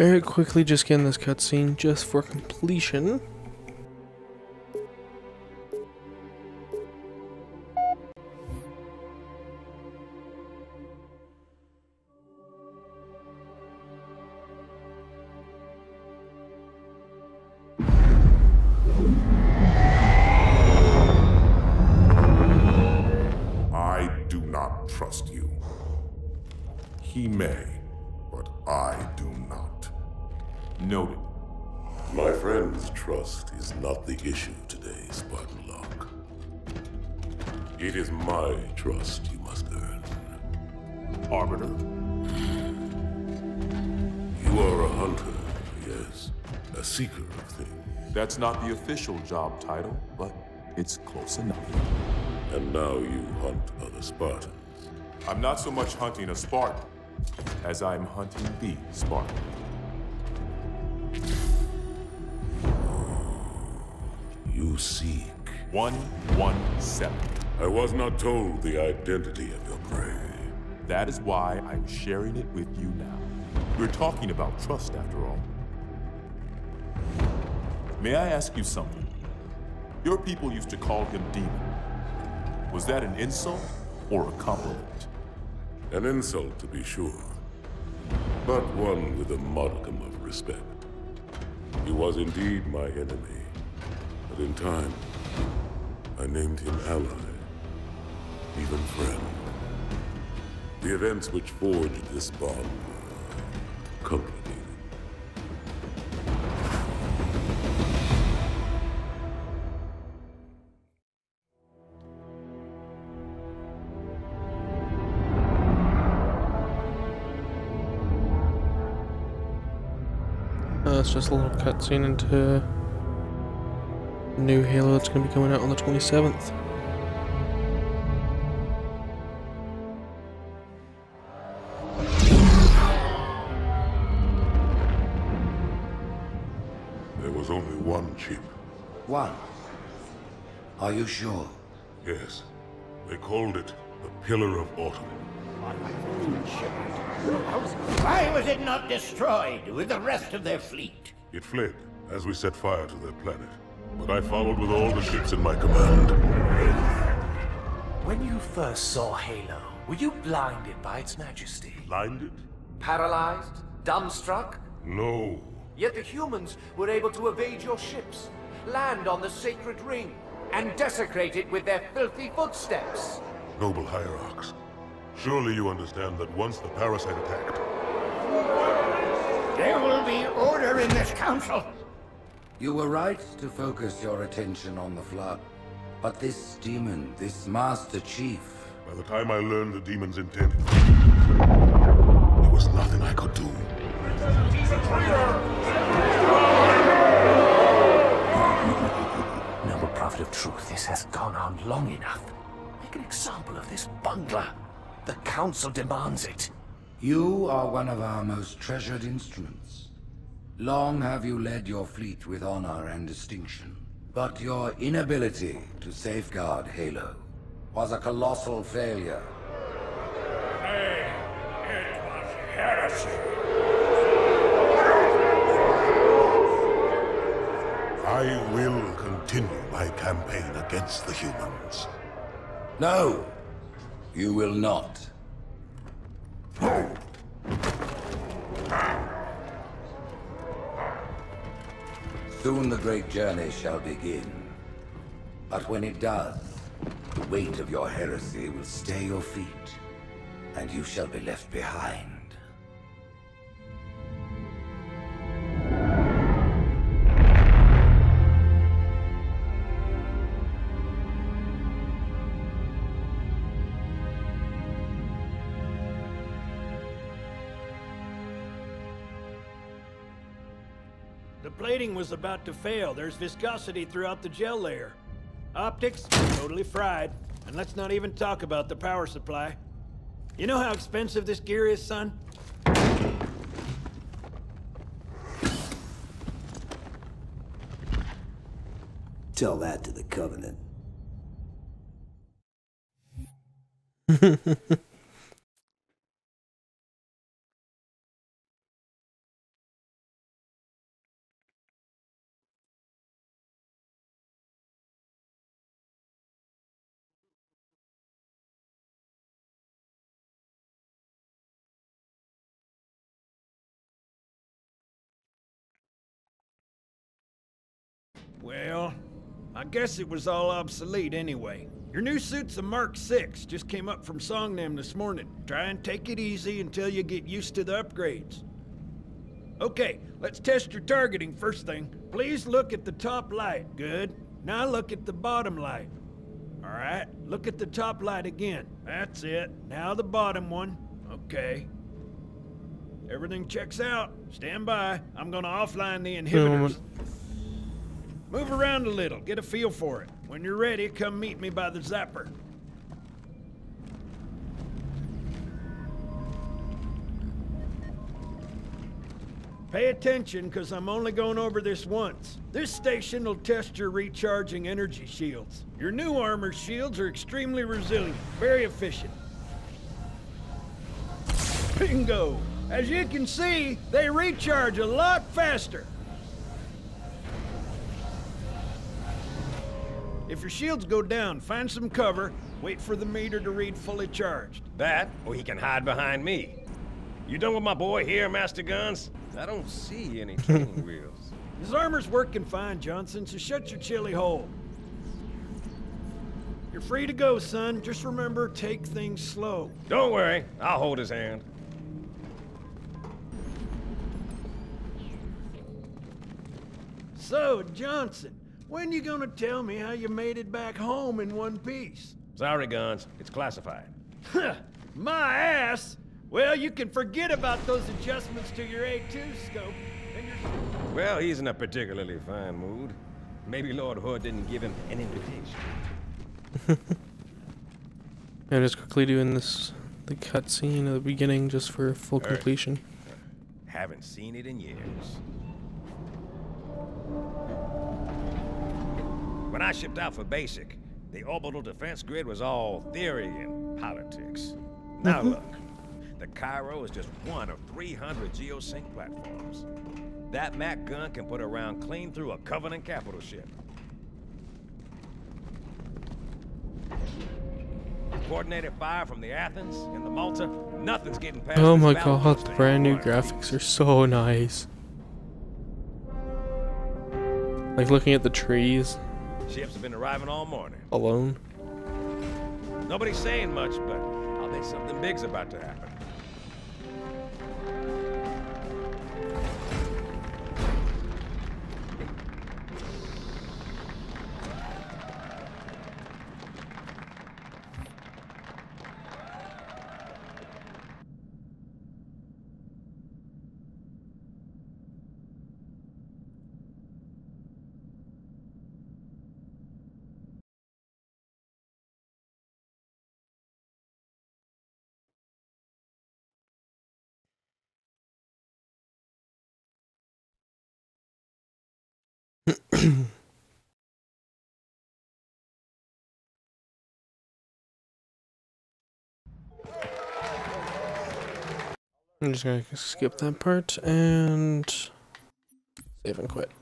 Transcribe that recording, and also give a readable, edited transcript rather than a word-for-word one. Alright, quickly just getting this cutscene just for completion. Trust you must earn. Arbiter. You are a hunter, yes. A seeker of things. That's not the official job title, but it's close enough. And now you hunt other Spartans. I'm not so much hunting a Spartan as I'm hunting the Spartan. Oh, you seek. 117. I was not told the identity of your prey. That is why I'm sharing it with you now. We're talking about trust, after all. May I ask you something? Your people used to call him demon. Was that an insult or a compliment? An insult, to be sure, but one with a modicum of respect. He was indeed my enemy, but in time, I named him ally. Even friend. The events which forged this bond were complicated. It's just a little cutscene into new Halo that's going to be coming out on the 27th. One. Are you sure? Yes. They called it the Pillar of Autumn. Why was it not destroyed with the rest of their fleet? It fled as we set fire to their planet. But I followed with all the ships in my command. When you first saw Halo, were you blinded by its majesty? Blinded? Paralyzed? Dumbstruck? No. Yet the humans were able to evade your ships, land on the sacred ring, and desecrate it with their filthy footsteps. Noble hierarchs, surely you understand that once the parasite attacked... There will be order in this council! You were right to focus your attention on the Flood, but this demon, this Master Chief... By the time I learned the demon's intent, there was nothing I could do. He's a traitor! Noble Prophet of Truth, this has gone on long enough. Make an example of this bungler. The Council demands it. You are one of our most treasured instruments. Long have you led your fleet with honor and distinction. But your inability to safeguard Halo was a colossal failure. Nay, it was heresy. I will continue my campaign against the humans. No, you will not. Soon the great journey shall begin. But when it does, the weight of your heresy will stay your feet, and you shall be left behind. Plating was about to fail. There's viscosity throughout the gel layer. Optics, totally fried. And let's not even talk about the power supply. You know how expensive this gear is, son? Tell that to the Covenant. Well, I guess it was all obsolete anyway. Your new suit's a Mark VI, just came up from Songnam this morning. Try and take it easy until you get used to the upgrades. Okay, let's test your targeting first thing. Please look at the top light, good. Now look at the bottom light. Alright, look at the top light again. That's it. Now the bottom one. Okay. Everything checks out. Stand by. I'm gonna offline the inhibitors. Move around a little. Get a feel for it. When you're ready, come meet me by the zapper. Pay attention, because I'm only going over this once. This station will test your recharging energy shields. Your new armor shields are extremely resilient, very efficient. Bingo! As you can see, they recharge a lot faster. If your shields go down, find some cover, wait for the meter to read fully charged. That, or he can hide behind me. You done with my boy here, Master Guns? I don't see any training wheels. His armor's working fine, Johnson, so shut your chilly hole. You're free to go, son. Just remember, take things slow. Don't worry. I'll hold his hand. So, Johnson, when you gonna tell me how you made it back home in one piece? Sorry, Guns. It's classified. My ass! Well, you can forget about those adjustments to your A2 scope and your... Well, he's in a particularly fine mood. Maybe Lord Hood didn't give him an invitation. I'm just quickly doing this, the cutscene at the beginning, just for full completion. Haven't seen it in years. When I shipped out for basic, the orbital defense grid was all theory and politics. Now look. The Cairo is just one of 300 geosync platforms. That MAC gun can put a round clean through a Covenant capital ship. Coordinated fire from the Athens and the Malta, nothing's getting past. Oh my god, the brand new graphics are so nice. Like looking at the trees. Ships have been arriving all morning. Alone. Nobody's saying much, but I'll bet something big's about to happen. I'm just gonna skip that part and save and quit.